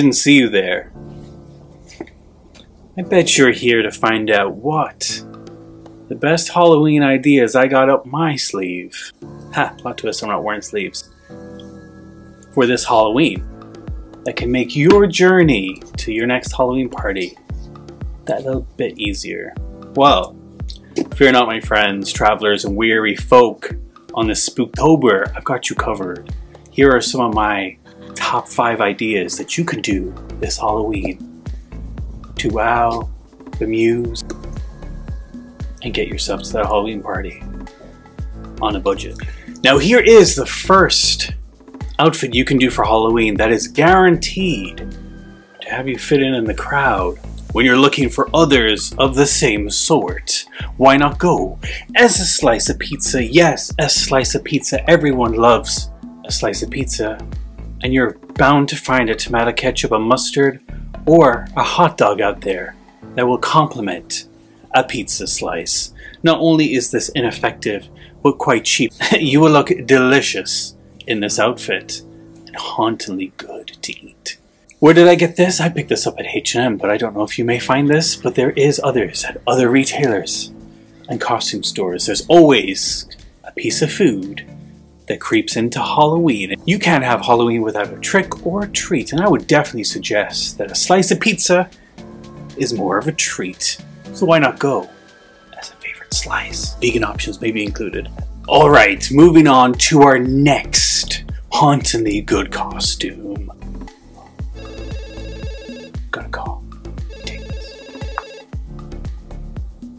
didn't see you there. I bet you're here to find out what? The best Halloween ideas I got up my sleeve. Ha, plot twist, I'm not wearing sleeves. For this Halloween. That can make your journey to your next Halloween party that little bit easier. Well, fear not, my friends, travelers, and weary folk. On this Spooktober, I've got you covered. Here are some of my top 5 ideas that you can do this Halloween to wow, amuse, and get yourself to that Halloween party on a budget. Now here is the first outfit you can do for Halloween that is guaranteed to have you fit in the crowd when you're looking for others of the same sort. Why not go as a slice of pizza? Yes, a slice of pizza. Everyone loves a slice of pizza, and you're bound to find a tomato ketchup, a mustard, or a hot dog out there that will complement a pizza slice. Not only is this ineffective, but quite cheap. You will look delicious in this outfit and hauntingly good to eat. Where did I get this? I picked this up at H&M, but I don't know if you may find this, but there is others at other retailers and costume stores. There's always a piece of food that creeps into Halloween. You can't have Halloween without a trick or a treat, and I would definitely suggest that a slice of pizza is more of a treat. So why not go as a favorite slice? Vegan options may be included. All right, moving on to our next hauntingly good costume. Got a call. Take this.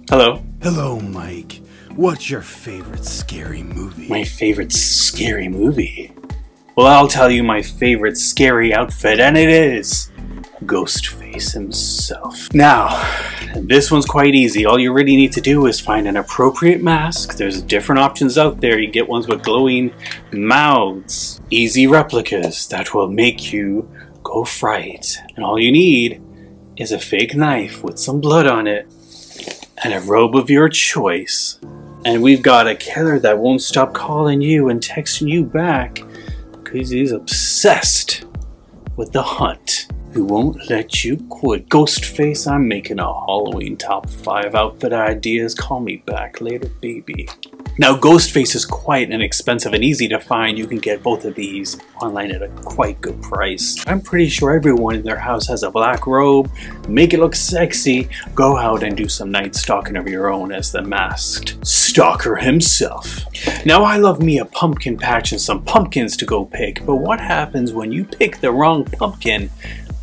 Hello. Hello, Mike. What's your favorite scary movie? My favorite scary movie? Well, I'll tell you my favorite scary outfit, and it is Ghostface himself. Now, this one's quite easy. All you really need to do is find an appropriate mask. There's different options out there. You get ones with glowing mouths, easy replicas that will make you go fright. And all you need is a fake knife with some blood on it and a robe of your choice. And we've got a killer that won't stop calling you and texting you back because he's obsessed with the hunt. Who won't let you quit. Ghostface, I'm making a Halloween top 5 outfit ideas. Call me back later, baby. Now, Ghostface is quite inexpensive and easy to find. You can get both of these online at a quite good price. I'm pretty sure everyone in their house has a black robe. Make it look sexy. Go out and do some night stalking of your own as the masked stalker himself. Now, I love me a pumpkin patch and some pumpkins to go pick, but what happens when you pick the wrong pumpkin?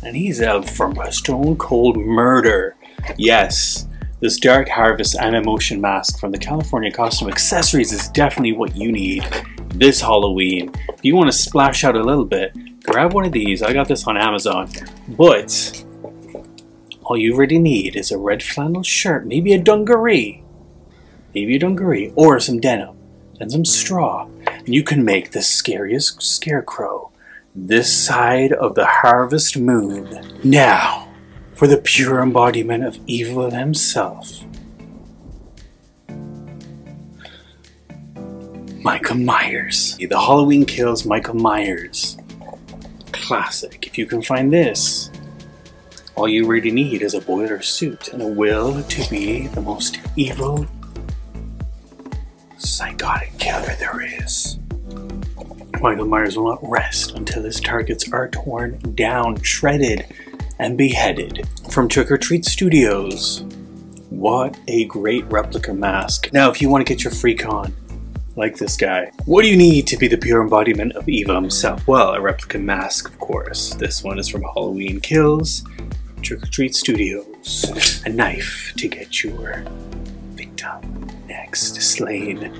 And he's out from a stone cold murder. Yes, this Dark Harvest Animotion mask from the California Costume Accessories is definitely what you need this Halloween. If you want to splash out a little bit, grab one of these. I got this on Amazon. But all you really need is a red flannel shirt, maybe a dungaree, or some denim and some straw. And you can make the scariest scarecrow this side of the harvest moon. Now, for the pure embodiment of evil himself, Michael Myers. The Halloween Kills Michael Myers classic. If you can find this, all you really need is a boiler suit and a will to be the most evil, psychotic killer there is. Michael Myers will not rest until his targets are torn down, shredded, and beheaded. From Trick-or-Treat Studios, what a great replica mask. Now, if you want to get your freak on, like this guy, what do you need to be the pure embodiment of evil himself? Well, a replica mask, of course. This one is from Halloween Kills, from Trick-or-Treat Studios. A knife to get your victim next slain.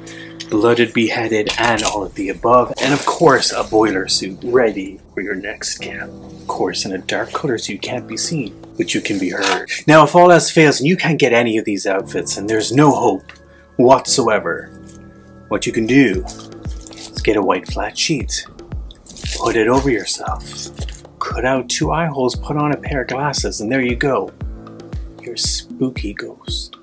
Blooded, beheaded, and all of the above. And of course, a boiler suit ready for your next camp. Of course, in a dark color so you can't be seen, but you can be heard. Now, if all else fails and you can't get any of these outfits and there's no hope whatsoever, what you can do is get a white flat sheet, put it over yourself, cut out 2 eye holes, put on a pair of glasses, and there you go. You're a spooky ghost.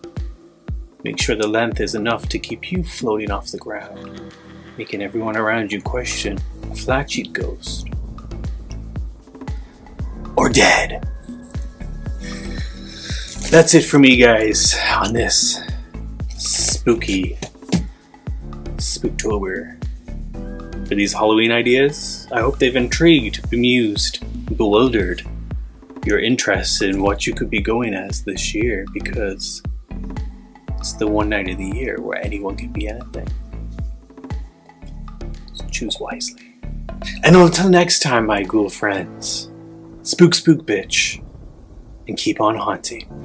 Make sure the length is enough to keep you floating off the ground, making everyone around you question a flat sheet ghost. or dead. That's it for me, guys, on this spooky Spooktober. For these Halloween ideas, I hope they've intrigued, bemused, bewildered your interest in what you could be going as this year, because it's the one night of the year where anyone can be anything. So choose wisely. And until next time, my ghoul friends, spook, spook, bitch, and keep on haunting.